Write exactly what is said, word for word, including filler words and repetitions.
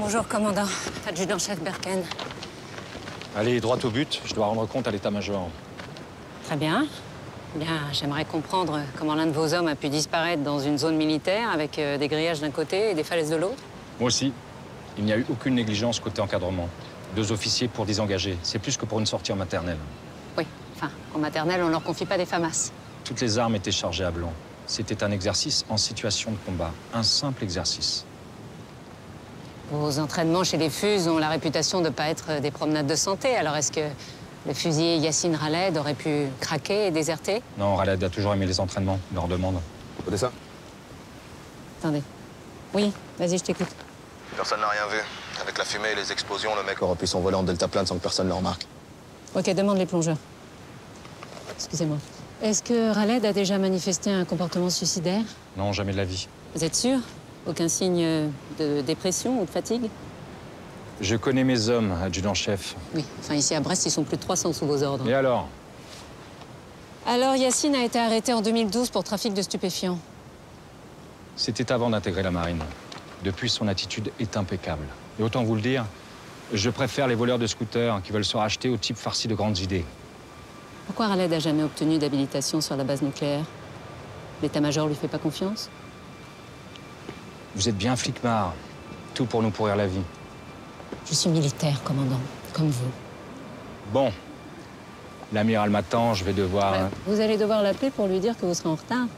Bonjour, commandant. Adjudant-chef Berken. Allez, droit au but. Je dois rendre compte à l'état-major. Très bien. Bien, j'aimerais comprendre comment l'un de vos hommes a pu disparaître dans une zone militaire avec euh, des grillages d'un côté et des falaises de l'autre. Moi aussi. Il n'y a eu aucune négligence côté encadrement. Deux officiers pour désengagés. C'est plus que pour une sortie en maternelle. Oui, enfin, en maternelle, on ne leur confie pas des FAMAS. Toutes les armes étaient chargées à blanc. C'était un exercice en situation de combat. Un simple exercice. Vos entraînements chez les FUSES ont la réputation de ne pas être des promenades de santé. Alors est-ce que le fusilier Yacine Raled aurait pu craquer et déserter? Non, Raled a toujours aimé les entraînements. Il leur demande. Écoutez ça. Attendez. Oui, vas-y, je t'écoute. Personne n'a rien vu. Avec la fumée et les explosions, le mec aurait pu s'envoler en delta plane sans que personne ne le remarque. Ok, demande les plongeurs. Excusez-moi. Est-ce que Raled a déjà manifesté un comportement suicidaire? Non, jamais de la vie. Vous êtes sûr? Aucun signe de dépression ou de fatigue? Je connais mes hommes, adjudant-chef. Oui, enfin ici à Brest, ils sont plus de trois cents sous vos ordres. Et alors? Alors Yacine a été arrêté en deux mille douze pour trafic de stupéfiants. C'était avant d'intégrer la marine. Depuis, son attitude est impeccable. Et autant vous le dire, je préfère les voleurs de scooters qui veulent se racheter aux types farcis de grandes idées. Pourquoi Raled n'a jamais obtenu d'habilitation sur la base nucléaire? L'état-major lui fait pas confiance? Vous êtes bien flicmard. Tout pour nous pourrir la vie. Je suis militaire, commandant, comme vous. Bon. L'amiral m'attend, je vais devoir... Ouais, vous allez devoir l'appeler pour lui dire que vous serez en retard.